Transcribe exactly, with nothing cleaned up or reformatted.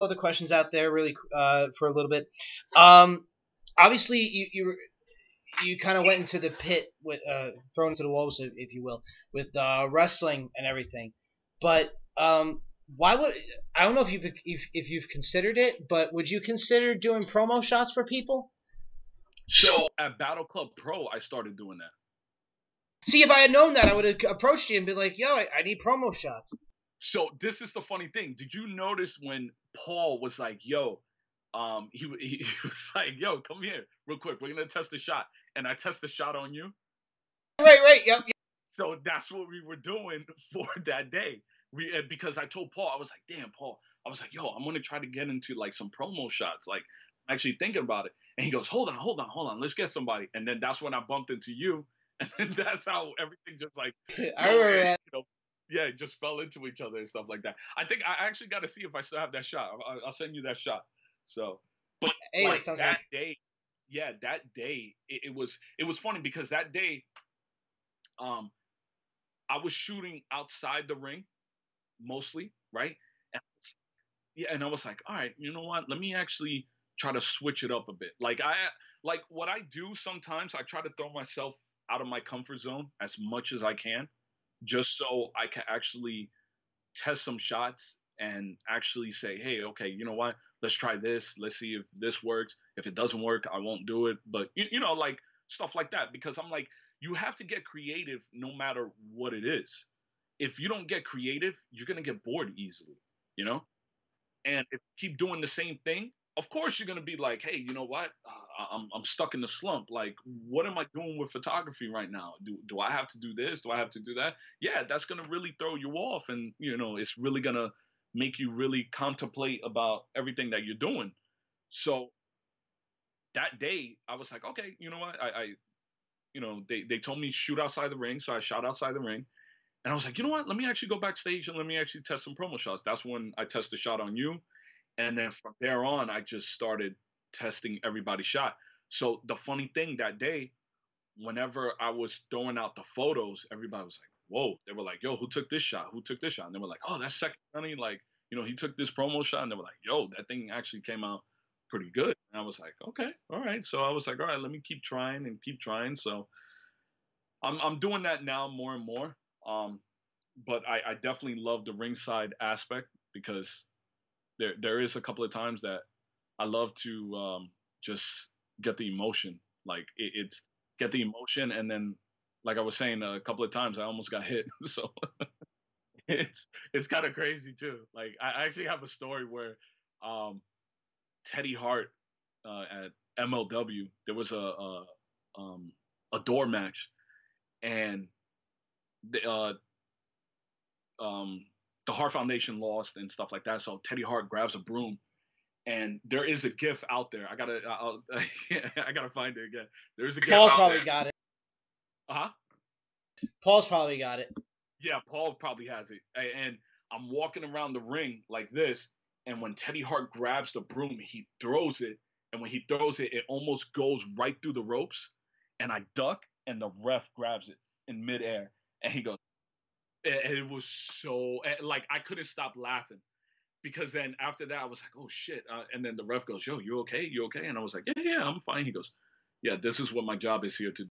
other questions out there really uh, for a little bit. Um, obviously, you you, you kind of went into the pit, with uh, thrown into the wolves, if, if you will, with uh, wrestling and everything. But um, why would I don't know if you've if, if you've considered it, but would you consider doing promo shots for people? So at Battle Club Pro, I started doing that. See, if I had known that, I would have approached you and been like, yo, I, I need promo shots. So this is the funny thing. Did you notice when Paul was like, yo, um, he, he was like, yo, come here real quick. We're going to test the shot. And I test the shot on you. Right, right. Yep, yep. So that's what we were doing for that day. We Because I told Paul, I was like, damn, Paul. I was like, yo, I'm going to try to get into like some promo shots. Like, I'm actually thinking about it. And he goes, hold on, hold on, hold on. Let's get somebody. And then that's when I bumped into you. And that's how everything just like, I remember you know, yeah, just fell into each other and stuff like that. I think I actually got to see if I still have that shot. I'll, I'll send you that shot. So, but hey, like that, that day, yeah, that day it, it was it was funny because that day, um, I was shooting outside the ring, mostly, right? And, yeah, and I was like, all right, you know what? Let me actually try to switch it up a bit. Like I like what I do sometimes. I try to throw myself out of my comfort zone as much as I can, just so I can actually test some shots and actually say, hey, okay, you know what? Let's try this. Let's see if this works. If it doesn't work, I won't do it. But, you, you know, like stuff like that, because I'm like, you have to get creative no matter what it is. If you don't get creative, you're going to get bored easily, you know? And if you keep doing the same thing, of course, you're going to be like, hey, you know what? Uh, I'm, I'm stuck in the slump. Like, what am I doing with photography right now? Do, do I have to do this? Do I have to do that? Yeah, that's going to really throw you off. And, you know, it's really going to make you really contemplate about everything that you're doing. So that day I was like, okay, you know what? I, I you know, they, they told me shoot outside the ring. So I shot outside the ring. And I was like, you know what? Let me actually go backstage and let me actually test some promo shots. That's when I test the shot on you. And then from there on, I just started testing everybody's shot. So the funny thing that day, whenever I was throwing out the photos, everybody was like, whoa. They were like, yo, who took this shot? Who took this shot? And they were like, oh, that's second gunny. Like, you know, he took this promo shot. And they were like, yo, that thing actually came out pretty good. And I was like, okay, all right. So I was like, all right, let me keep trying and keep trying. So I'm, I'm doing that now more and more. Um, but I, I definitely love the ringside aspect because – There, there is a couple of times that I love to um, just get the emotion, like it, it's get the emotion. And then, like I was saying, a couple of times I almost got hit. So it's, it's kind of crazy too. Like I actually have a story where um, Teddy Hart uh, at M L W, there was a, a, um, a door match and the, uh, um, the Hart Foundation lost and stuff like that. So Teddy Hart grabs a broom, and there is a GIF out there. I gotta, I'll, I gotta find it again. There's a GIF. Paul's out probably there. got it. Uh huh. Paul's probably got it. Yeah, Paul probably has it. And I'm walking around the ring like this, and when Teddy Hart grabs the broom, he throws it, and when he throws it, it almost goes right through the ropes, and I duck, and the ref grabs it in midair, and he goes. It was so – like I couldn't stop laughing because then after that I was like, oh, shit. Uh, and then the ref goes, yo, you okay? You okay? And I was like, yeah, yeah, I'm fine. He goes, yeah, this is what my job is here to do.